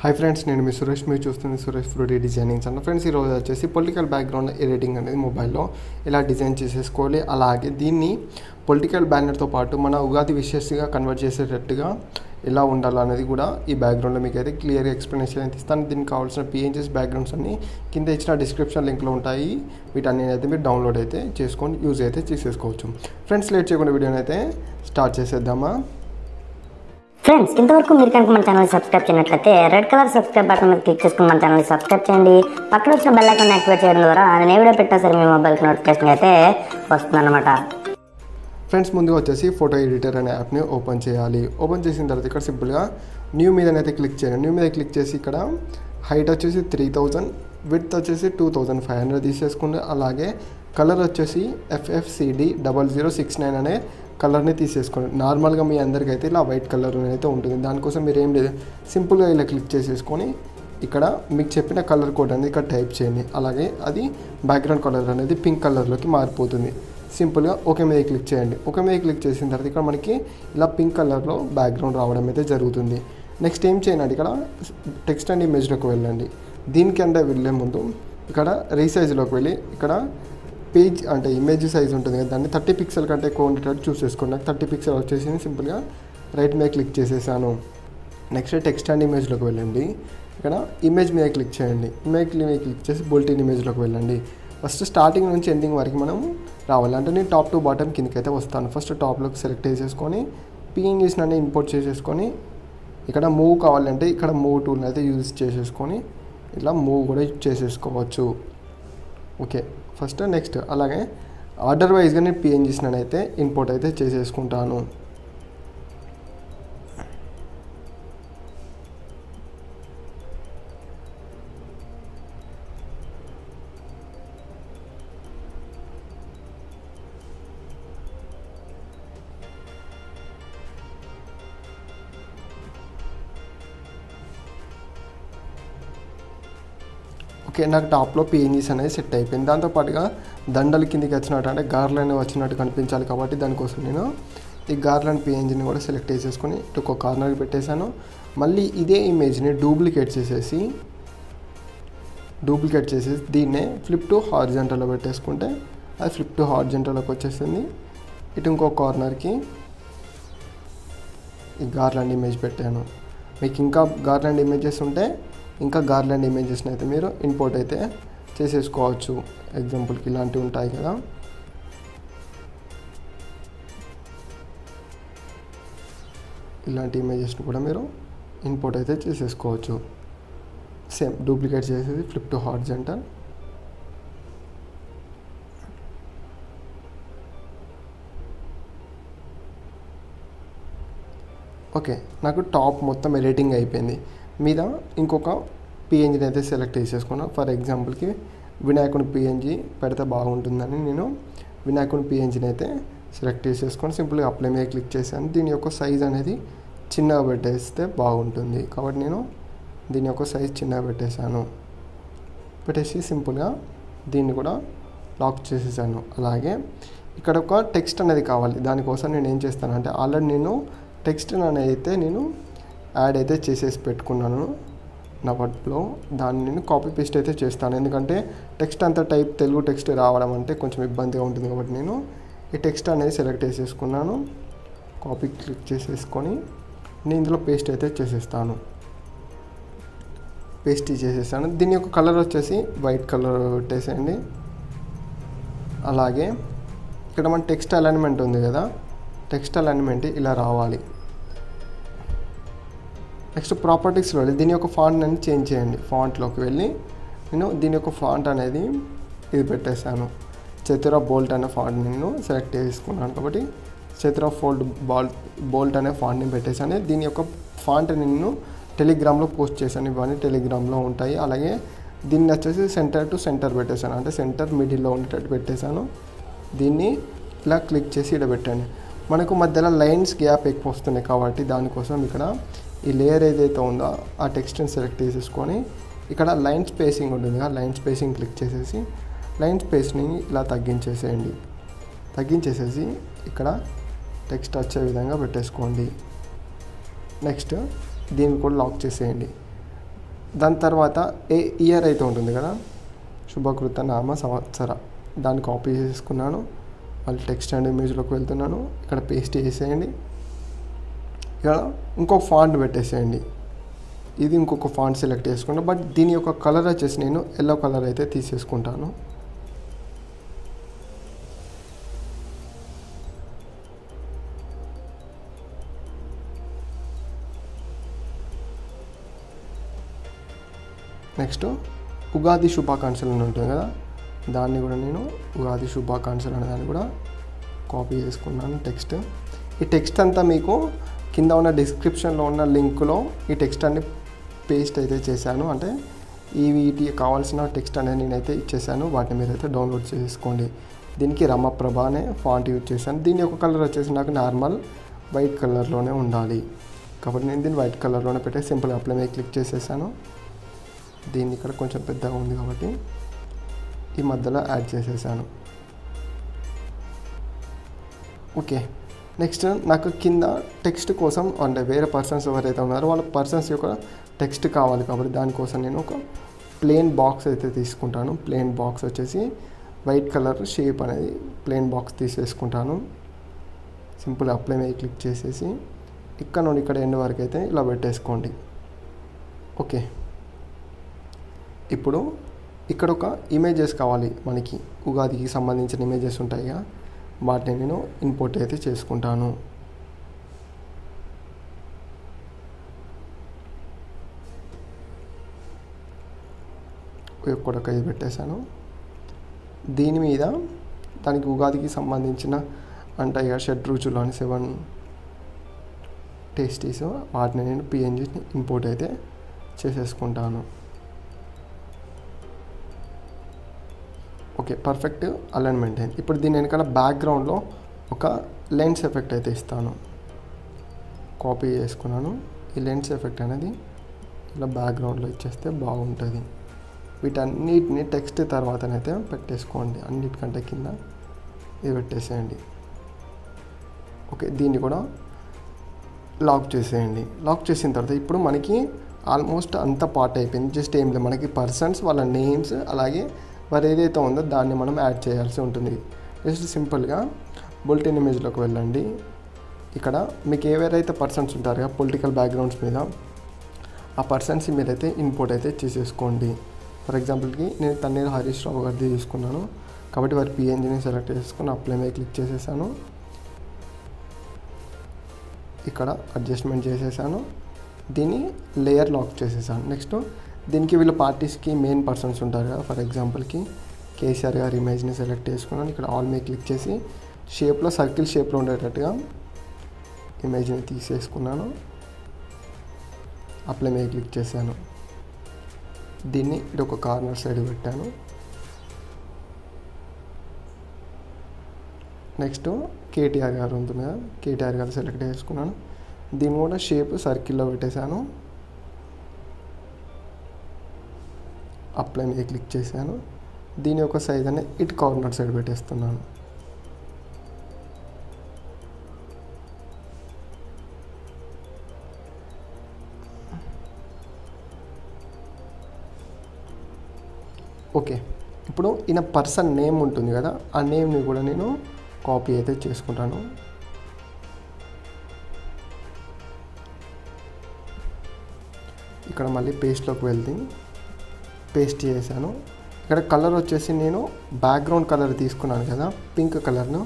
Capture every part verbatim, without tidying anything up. High friends नैन मी सुरेश मैं चूस्तुन्नारु Suresh fruity designings and friends ई रोजु वच्चेसी पॉलिटिकल बैकग्राउंड एडिटिंग अनेदी मोबाइल लो इला डिजाइन चेसुकोवाली अलागे दीन्नी पॉलिटिकल बैनर तो पाटु मन उगादी विशेष कन्वर्ट चेसेटट्टुगा ఎలా ఉండాలనేది కూడా ఈ బ్యాక్ గ్రౌండ్ లో మీకు అయితే క్లియర్ ఎక్స్‌ప్లనేషన్ అయితే ఇస్తాను। దీనికి కావాల్సిన P N Gs backgrounds అన్ని కింద ఇచ్చిన డిస్క్రిప్షన్ లింక్ లో ఉంటాయి। వీటన్నిని అయితే మీరు డౌన్లోడ్ అయితే చేసుకొని యూస్ అయితే చేసుకోవచ్చు। ఫ్రెండ్స్ లేట్ చేయకుండా వీడియోని అయితే స్టార్ట్ చేసేద్దామా। फ्रेंड्स इंतवरकु मीरु कनुक मन चैनल सब्सक्राइब चेयनट्लयिते रेड कलर सब्सक्राइब बटन మీద క్లిక్ చేసుకొని మన ఛానల్ ని సబ్స్క్రైబ్ చేయండి। పక్కన వచ్చిన బెల్ ఐకాన్ ని యాక్టివేట్ చేయడం ద్వారా నేను ఏ వీడియో పెట్టినా సరే మీ మొబైల్ కి నోటిఫికేషన్ అయితే వస్తుందన్నమాట। फ्रेंड्स मुझे वे फोटो एडिटर अने ऐपनी ओपन चेयली। ओपन तरह इक सिंपल न्यू मीदे क्लिक न्यू मीद क्लिक इक हाइट वे थ्री थाउजेंड विड्थ वे टू थाउजेंड फाइव हंड्रेड तीसेसुकोंडि। अलागे कलर वे F F C D double zero six nine अने कलर ने तीसेसुकोंडि। नार्मल मी अंदरिकी अयिते इला वैट कलर उ दानि कोसम मीरेम लेदु सिंपल गा इला क्लिक चेसुकोनि ఇక్కడ మీకు చెప్పిన కలర్ కోడ్ అనేది ఇక్కడ టైప్ చేయండి। అలాగే అది బ్యాక్ గ్రౌండ్ కలర్ అనేది పింక్ కలర్ లోకి మారిపోతుంది। సింపుల్ గా ఓకే మీద క్లిక్ చేయండి। ఓకే మీద క్లిక్ చేసిన తర్వాత ఇక్కడ మనకి ఇలా పింక్ కలర్ లో బ్యాక్ గ్రౌండ్ రావడం అయితే జరుగుతుంది। నెక్స్ట్ ఏం చేయాలంటే ఇక్కడ టెక్స్ట్ అండ్ ఇమేజ్ లోకి వెళ్ళండి। దీనికంటే వెళ్ళే ముందు ఇక్కడ రీసైజ్ లోకి వెళ్ళి ఇక్కడ పేజ్ అంటే ఇమేజ్ సైజ్ ఉంటుంది కదా దాన్ని థర్టీ పిక్సెల్ కంటే ఎక్కువ ఉండేటట్టు చూస్ చేసుకోండి। నాకు థర్టీ పిక్సెల్ వచ్చేసింది। సింపుల్ గా రైట్ మీద క్లిక్ చేసేసాను। నెక్స్ట్ టెక్స్ట్ అండ్ ఇమేజ్ లోకి వెళ్ళండి। ఇక్కడ ఇమేజ్ మీద క్లిక్ చేయండి। ఇమేజ్ మీద క్లిక్ చేసి బుల్టిన్ ఇమేజ్ లోకి వెళ్ళండి। ఫస్ట్ స్టార్టింగ్ నుంచి ఎండింగ్ వరకు మనం రావాలి అంటే నేను టాప్ టు బాటమ్ కిందకైతే వస్తాను। ఫస్ట్ టాప్లోకి సెలెక్ట్ చేసుకొని P N Gs ని ఇంపోర్ట్ చేసేసుకొని ఇక్కడ మూవ్ కావాలంటే ఇక్కడ మూవ్ టూల్ని అయితే యూజ్ చేసేసుకొని ఇలా మూవ్ కూడా చేసేసుకోవచ్చు। ఓకే ఫస్ట్ నెక్స్ట్ అలాగే ఆర్డర్ వైజ్గా నేను P N Gs ని అయితే ఇంపోర్ట్ అయితే చేసేసుకుంటాను। ఓకే నాకు టాప్లో P N Gs అనేది సెట్ అయిపోయింది। దాంతోపాటుగా దండలు కిందికి వచ్చినట్టు అంటే గార్లు అనేవి వచ్చినట్టు కనిపించాలి కాబట్టి దానికోసం నేను ఈ గార్లు అండ్ P N Gsని కూడా సెలెక్ట్ చేసేసుకొని ఒక కార్నర్కి పెట్టేశాను। మళ్ళీ ఇదే ఇమేజ్ని డూప్లికేట్ చేసేసి డూప్లికేట్ చేసేసి దీన్నే ఫ్లిప్ టు హారిజాంటల్లో పెట్టేసుకుంటే అది ఫ్లిప్ టు హారిజాంటల్లోకి వచ్చేసింది। ఇటు ఇంకో కార్నర్కి ఈ గార్లు అండ్ ఇమేజ్ పెట్టాను। మీకు ఇంకా గార్లు అండ్ ఇమేజెస్ ఉంటే ఇంకా గార్లాండ్ ఇమేజెస్ని అయితే మీరు ఇంపోర్ట్ అయితే చేసేసుకోవచ్చు। ఎగ్జాంపుల్కి ఇలాంటివి ఉంటాయి కదా। ఇలాంటి ఇమేజెస్ని కూడా మీరు ఇంపోర్ట్ అయితే చేసేసుకోవచ్చు। సేమ్ డూప్లికేట్ చేసేది ఫ్లిప్ టు హారిజాంటల్ ఓకే నాకు టాప్ మొత్తం ఎడిటింగ్ అయిపోయింది। మీద ఇంకొక P N G ని అయితే సెలెక్ట్ చేసేసుకున్నాను। ఫర్ ఎగ్జాంపుల్కి వినాయకుని P N G పెడితే బాగుంటుందని నేను వినాయకుని P N G ని అయితే సెలెక్ట్ చేసేసుకొని సింపుల్గా అప్లై మీద క్లిక్ చేశాను। దీని యొక్క సైజ్ అనేది చిన్నగా పెట్టేస్తే బాగుంటుంది కాబట్టి నేను దీని యొక్క సైజ్ చిన్నగా పెట్టేశాను। పెట్టేసి సింపుల్గా దీన్ని కూడా లాక్ చేసేసాను। అలాగే ఇక్కడ ఒక టెక్స్ట్ అనేది కావాలి దానికోసం నేను ఏం చేస్తానంటే ఆల్రెడీ నేను టెక్స్ట్ అనేది అయితే నేను యాడ్ అయితే చేసేసి పెట్టుకున్నాను నా వర్డ్లో। దాన్ని నేను కాపీ పేస్ట్ అయితే చేస్తాను ఎందుకంటే టెక్స్ట్ అంతా టైప్ తెలుగు టెక్స్ట్ రావడం అంటే కొంచెం ఇబ్బందిగా ఉంటుంది కాబట్టి నేను ఈ టెక్స్ట్ అనేది సెలెక్ట్ చేసేసుకున్నాను। కాపీ క్లిక్ చేసేసుకొని నేను ఇందులో పేస్ట్ అయితే చేసేస్తాను। పేస్ట్ చేసేసాను। దీని యొక్క కలర్ వచ్చేసి వైట్ కలర్ పెట్టేసేయండి। అలాగే ఇక్కడ మన టెక్స్ట్ అలైన్మెంట్ ఉంది కదా టెక్స్ట్ అలైన్మెంట్ ఇలా రావాలి। నెక్స్ట్ ప్రాపర్టీస్లో వెళ్ళి దీని యొక్క ఫాంట్ అనేది చేంజ్ చేయండి। ఫాంట్లోకి వెళ్ళి నేను దీని యొక్క ఫాంట్ అనేది ఇది పెట్టేశాను చతుర బోల్ట్ అనే ఫాంట్ నేను సెలెక్ట్ చేసుకున్నాను కాబట్టి చతుర ఫోల్డ్ బాల్ బోల్ట్ అనే ఫాంట్ని పెట్టేశాను। దీని యొక్క ఫాంట్ నేను టెలిగ్రామ్లో పోస్ట్ చేశాను ఇవన్నీ టెలిగ్రామ్లో ఉంటాయి। అలాగే దీన్ని వచ్చేసి సెంటర్ టు సెంటర్ పెట్టేశాను అంటే సెంటర్ మిడిల్లో ఉండేటట్టు పెట్టేశాను। దీన్ని ఇలా క్లిక్ చేసి ఇక్కడ పెట్టండి। మనకు మధ్యలో లైన్స్ గ్యాప్ ఎక్కువ వస్తున్నాయి కాబట్టి దానికోసం ఇక్కడ ఈ లేయర్ ఏదైతే ఉందో ఆ టెక్స్ట్ని సెలెక్ట్ చేసేసుకొని ఇక్కడ లైన్ స్పేసింగ్ ఉంటుంది కదా లైన్ స్పేసింగ్ క్లిక్ చేసేసి లైన్ స్పేసింగ్ ఇలా తగ్గించేసేయండి। తగ్గించేసేసి ఇక్కడ టెక్స్ట్ వచ్చే విధంగా పెట్టేసుకోండి। నెక్స్ట్ దీన్ని కూడా లాక్ చేసేయండి। దాని తర్వాత ఏ ఇయర్ అయితే ఉంటుంది కదా శుభకృత నామ సంవత్సర దాన్ని కాపీ చేసుకున్నాను. మళ్ళీ టెక్స్ట్ అండ్ ఇమేజ్లోకి వెళ్తున్నాను. ఇక్కడ పేస్ట్ చేసేయండి. ఇక్కడ ఇంకొక ఫాంట్ పెట్టేసేయండి. ఇది ఇంకొక ఫాంట్ సెలెక్ట్ చేసుకుంటాను. బట్ దీని యొక్క కలర్ వచ్చేసి నేను ఎల్లో కలర్ అయితే తీసేసుకుంటాను. నెక్స్ట్ ఉగాది శుభాకాంక్షలు అని ఉంటుంది కదా, దాన్ని కూడా నేను ఉగాది శుభాకాంక్షలు అనే దాన్ని కూడా కాపీ చేసుకున్నాను. టెక్స్ట్ ఈ టెక్స్ట్ అంతా మీకు కింద ఉన్న డిస్క్రిప్షన్లో ఉన్న లింక్లో ఈ టెక్స్ట్ అన్ని పేస్ట్ అయితే చేశాను. అంటే ఈ వీటికి కావాల్సిన టెక్స్ట్ అనేది నేనైతే ఇచ్చేసాను. వాటిని మీరైతే డౌన్లోడ్ చేసుకోండి. దీనికి రమప్రభ అనే ఫాంట్ యూజ్ చేశాను. దీని యొక్క కలర్ వచ్చేసి నాకు నార్మల్ వైట్ కలర్లోనే ఉండాలి కాబట్టి నేను దీన్ని వైట్ కలర్లోనే పెట్టే సింపుల్గా అప్లై మీద క్లిక్ చేసేసాను. దీన్ని ఇక్కడ కొంచెం పెద్దగా ఉంది కాబట్టి ఈ మధ్యలో యాడ్ చేసేసాను. ఓకే, నెక్స్ట్ నాకు కింద టెక్స్ట్ కోసం అంటే వేరే పర్సన్స్ ఎవరైతే ఉన్నారో వాళ్ళ పర్సన్స్ యొక్క టెక్స్ట్ కావాలి కాబట్టి దానికోసం నేను ఒక ప్లెయిన్ బాక్స్ అయితే తీసుకుంటాను. ప్లెయిన్ బాక్స్ వచ్చేసి వైట్ కలర్ షేప్ అనేది ప్లెయిన్ బాక్స్ తీసేసుకుంటాను. సింపుల్ అప్లై మీద క్లిక్ చేసేసి ఇక్కడ నుండి ఇక్కడ ఎండ్ వరకు అయితే ఇలా పెట్టేసుకోండి. ఓకే, ఇప్పుడు ఇక్కడ ఒక ఇమేజెస్ కావాలి మనకి. ఉగాదికి సంబంధించిన ఇమేజెస్ ఉంటాయి, వాటిని నేను ఇంపోర్ట్ అయితే చేసుకుంటాను. ఒక్కొక్క ఇది పెట్టేశాను. దీని మీద దానికి ఉగాదికి సంబంధించిన అంటే ఇక షడ్ రుచులు అని సెవెన్ టేస్టీస్ వాటిని నేను పిఎన్జీని ఇంపోర్ట్ అయితే చేసేసుకుంటాను. ఓకే, పర్ఫెక్ట్ అలైన్మెంట్ అయింది. ఇప్పుడు దీని వెనకాల బ్యాక్గ్రౌండ్లో ఒక లెన్స్ ఎఫెక్ట్ అయితే ఇస్తాను. కాపీ చేసుకున్నాను. ఈ లెన్స్ ఎఫెక్ట్ అనేది ఇలా బ్యాక్గ్రౌండ్లో ఇచ్చేస్తే బాగుంటుంది. వీటన్నిటిని టెక్స్ట్ తర్వాతనైతే పెట్టేసుకోండి. అన్నిటికంటే కింద ఇది పెట్టేసేయండి. ఓకే, దీన్ని కూడా లాక్ చేసేయండి. లాక్ చేసిన తర్వాత ఇప్పుడు మనకి ఆల్మోస్ట్ అంత పార్ట్ అయిపోయింది. జస్ట్ ఏం లేదు, మనకి పర్సన్స్ వాళ్ళ నేమ్స్ అలాగే మరి ఏదైతే ఉందో దాన్ని మనం యాడ్ చేయాల్సి ఉంటుంది. జస్ట్ సింపుల్గా బులెటిన్ ఇమేజ్లోకి వెళ్ళండి. ఇక్కడ మీకు ఎవరైతే పర్సన్స్ ఉంటారో పొలిటికల్ బ్యాక్గ్రౌండ్స్ మీద ఆ పర్సన్స్ మీరైతే ఇంపోర్ట్ అయితే చేసేసుకోండి. ఫర్ ఎగ్జాంపుల్కి నేను తన్నీరు హరీష్ రావు గారిది తీసుకున్నాను కాబట్టి వారి పిఎన్జీని సెలెక్ట్ చేసుకుని అప్లై మీద క్లిక్ చేసేసాను. ఇక్కడ అడ్జస్ట్మెంట్ చేసేసాను. దీన్ని లేయర్ లాక్ చేసేసాను. నెక్స్ట్ దీనికి వీళ్ళ పార్టీస్కి మెయిన్ పర్సన్స్ ఉంటారు కదా, ఫర్ ఎగ్జాంపుల్కి కేసీఆర్ గారి ఇమేజ్ని సెలెక్ట్ చేసుకున్నాను. ఇక్కడ ఆల్ మీద క్లిక్ చేసి షేప్లో సర్కిల్ షేప్లో ఉండేటట్టుగా ఇమేజ్ని తీసేసుకున్నాను. అప్లై మీద క్లిక్ చేశాను. దీన్ని ఇది ఒక కార్నర్ సైడ్ పెట్టాను. నెక్స్ట్ కేటీఆర్ గారు ఉంటుంది కదా, కేటీఆర్ గారు సెలెక్ట్ చేసుకున్నాను. దీన్ని కూడా షేప్ సర్కిల్లో పెట్టేశాను. అప్లై మీద క్లిక్ చేశాను. దీని యొక్క సైజ్ అనేది ఇటు కార్నర్ సైడ్ పెట్టేస్తున్నాను. ఓకే, ఇప్పుడు ఈయన పర్సన్ నేమ్ ఉంటుంది కదా, ఆ నేమ్ని కూడా నేను కాపీ అయితే చేసుకుంటాను. ఇక్కడ మళ్ళీ పేస్ట్లోకి వెళ్తే పేస్ట్ చేశాను. ఇక్కడ కలర్ వచ్చేసి నేను బ్యాక్గ్రౌండ్ కలర్ తీసుకున్నాను కదా, పింక్ కలర్ను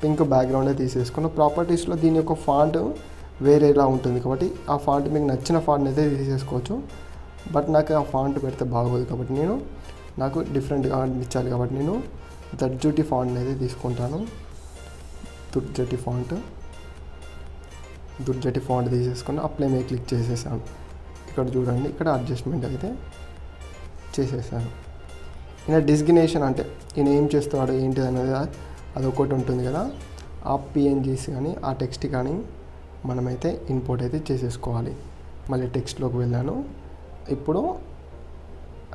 పింక్ బ్యాక్గ్రౌండే తీసేసుకున్నాను. ప్రాపర్టీస్లో దీని యొక్క ఫాంట్ వేరేలా ఉంటుంది కాబట్టి ఆ ఫాంట్ మీకు నచ్చిన ఫాంట్ అయితే తీసేసుకోవచ్చు. బట్ నాకు ఆ ఫాంట్ పెడితే బాగోదు కాబట్టి నేను నాకు డిఫరెంట్గా అనిపించాలి కాబట్టి నేను దర్జూటి ఫాంట్ని అయితే తీసుకుంటాను. దుర్జటి ఫాంట్ దుర్జటి ఫాంట్ తీసేసుకుని అప్లై మీద క్లిక్ చేసేసాను. ఇక్కడ చూడండి, ఇక్కడ అడ్జస్ట్మెంట్ అయితే చేసేసాను. ఈయన డిస్గినేషన్ అంటే ఈయన ఏం చేస్తాడు ఏంటి అనేది అదొకటి ఉంటుంది కదా, ఆ పిఎన్జీస్ కానీ ఆ టెక్స్ట్ కానీ మనమైతే ఇంపోర్ట్ అయితే చేసేసుకోవాలి. మళ్ళీ టెక్స్ట్లోకి వెళ్ళాను. ఇప్పుడు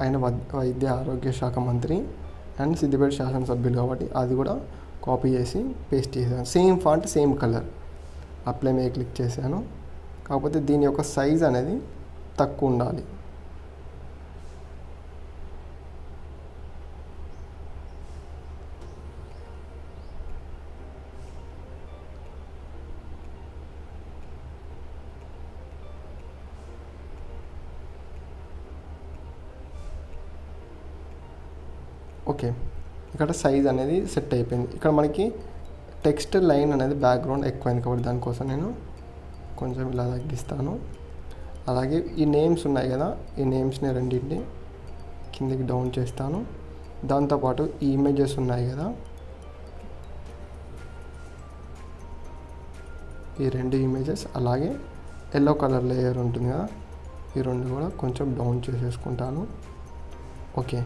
ఆయన వైద్య ఆరోగ్య శాఖ మంత్రి అండ్ సిద్దిపేట శాసనసభ్యులు కాబట్టి అది కూడా కాపీ చేసి పేస్ట్ చేశాను. Same font same colour apply మీద క్లిక్ చేశాను. కాకపోతే దీని యొక్క సైజ్ అనేది తక్కువ ఉండాలి. ओके इकट्ठा साइज़ అనేది సెట్ అయిపోయింది। ఇక్కడ మనకి టెక్స్ట్ లైన్ అనేది బ్యాక్ గ్రౌండ్ ఎక్కువైంది కాబట్టి దాని కోసం నేను కొంచెం ఇలా తగ్గిస్తాను। అలాగే ఈ నేమ్స్ ఉన్నాయి కదా ఈ నేమ్స్ ని రెండింటిని కిందకి డౌన్ చేస్తాను। దాంతో పాటు ఈ ఇమేజెస్ ఉన్నాయి కదా ఈ రెండు ఇమేజెస్ అలాగే yellow కలర్ లేయర్ ఉంటుంది కదా ఈ రెండు కూడా కొంచెం డౌన్ చేసేసుకుంటాను। ఓకే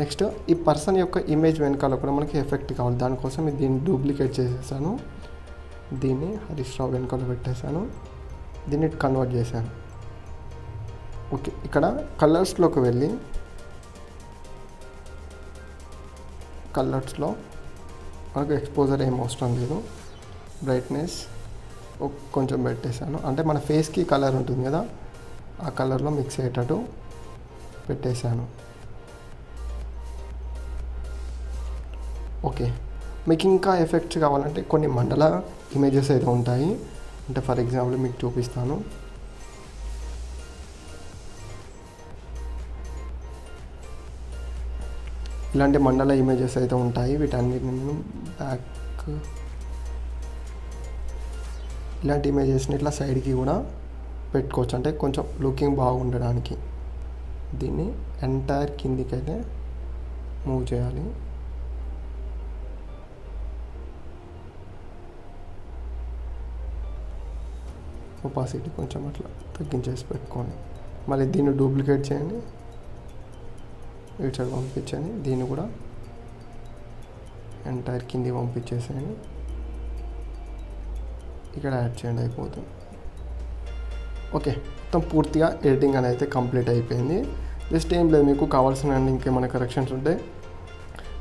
నెక్స్ట్ ఈ పర్సన్ యొక్క ఇమేజ్ వెనకాల కూడా మనకి ఎఫెక్ట్ కావాలి దానికోసం దీన్ని డూప్లికేట్ చేసేసాను దీన్ని హరీష్ రావు వెనకాల పెట్టేశాను దీన్ని కన్వర్ట్ చేశాను। ఓకే ఇక్కడ కలర్స్లోకి వెళ్ళి కలర్స్లో మనకు ఎక్స్పోజర్ ఏం అవసరం లేదు బ్రైట్నెస్ కొంచెం పెట్టేశాను అంటే మన ఫేస్కి కలర్ ఉంటుంది కదా ఆ కలర్లో మిక్స్ అయ్యేటట్టు పెట్టేశాను। ఓకే మీకు ఇంకా ఎఫెక్ట్స్ కావాలంటే కొన్ని మండల ఇమేజెస్ అయితే ఉంటాయి అంటే ఫర్ ఎగ్జాంపుల్ మీకు చూపిస్తాను। ఇలాంటి మండల ఇమేజెస్ అయితే ఉంటాయి వీటన్నిటిని నేను బ్యాక్ ఇలాంటి ఇమేజెస్ని ఇట్లా సైడ్కి కూడా పెట్టుకోవచ్చు అంటే కొంచెం లుకింగ్ బాగుండడానికి దీన్ని ఎంటైర్ కిందికైతే మూవ్ చేయాలి। ఒపాసిటీ కొంచెం అట్లా తగ్గించేసి పెట్టుకోండి మళ్ళీ దీన్ని డూప్లికేట్ చేయండి ఇటు సైడ్ పంపించండి దీన్ని కూడా ఎంటైర్ కింది పంపించేసేయండి ఇక్కడ యాడ్ చేయండి అయిపోతుంది। ఓకే మొత్తం పూర్తిగా ఎడిటింగ్ అనేది అయితే కంప్లీట్ అయిపోయింది జస్ట్ ఏం లేదు మీకు కావాల్సిన ఇంకేమైనా కరెక్షన్స్ ఉంటే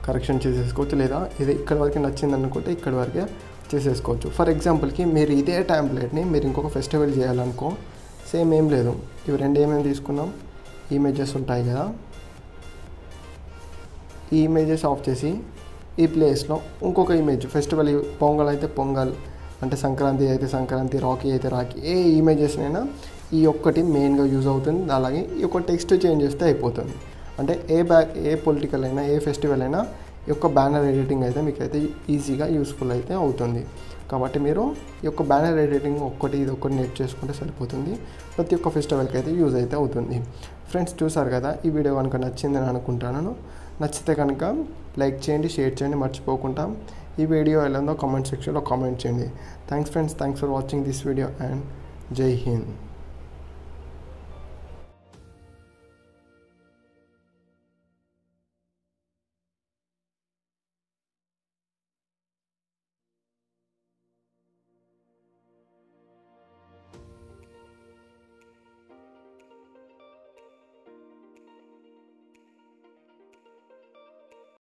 కరెక్షన్ చేసేసుకోవచ్చు లేదా ఇది ఇక్కడ వరకు నచ్చింది అనుకుంటే ఇక్కడ వరకే చేసేసుకోవచ్చు। ఫర్ ఎగ్జాంపుల్కి మీరు ఇదే టెంప్లేట్ని మీరు ఇంకొక ఫెస్టివల్ చేయాలనుకో సేమ్ ఏం లేదు ఇవి రెండు ఏమేమి తీసుకున్నాం ఇమేజెస్ ఉంటాయి కదా ఈ ఇమేజెస్ ఆఫ్ చేసి ఈ ప్లేస్లో ఇంకొక ఇమేజ్ ఫెస్టివల్ పొంగల్ అయితే పొంగల్ అంటే సంక్రాంతి అయితే సంక్రాంతి రాఖీ అయితే రాఖీ ఏ ఇమేజెస్నైనా ఈ ఒక్కటి మెయిన్గా యూజ్ అవుతుంది అలాగే ఈ యొక్క టెక్స్ట్ చేంజ్ చేస్తే అయిపోతుంది అంటే ఏ బ్యాక్ ఏ పొలిటికల్ అయినా ఏ ఫెస్టివల్ అయినా ఈ యొక్క బ్యానర్ ఎడిటింగ్ అయితే మీకైతే ఈజీగా యూస్ఫుల్ అయితే అవుతుంది కాబట్టి మీరు ఈ యొక్క బ్యానర్ ఎడిటింగ్ ఒక్కటి ఇది ఒక్కటి నేర్చు చేసుకుంటే సరిపోతుంది ప్రతి ఒక్క ఫెస్టివల్కి అయితే యూజ్ అయితే అవుతుంది। ఫ్రెండ్స్ చూసారు కదా ఈ వీడియో కనుక నచ్చిందని అనుకుంటున్నాను నచ్చితే కనుక లైక్ చేయండి షేర్ చేయండి మర్చిపోకుండా ఈ వీడియో ఎలా ఉందో కామెంట్ సెక్షన్లో కామెంట్ చేయండి। Thanks friends thanks for watching this video and Jai Hind.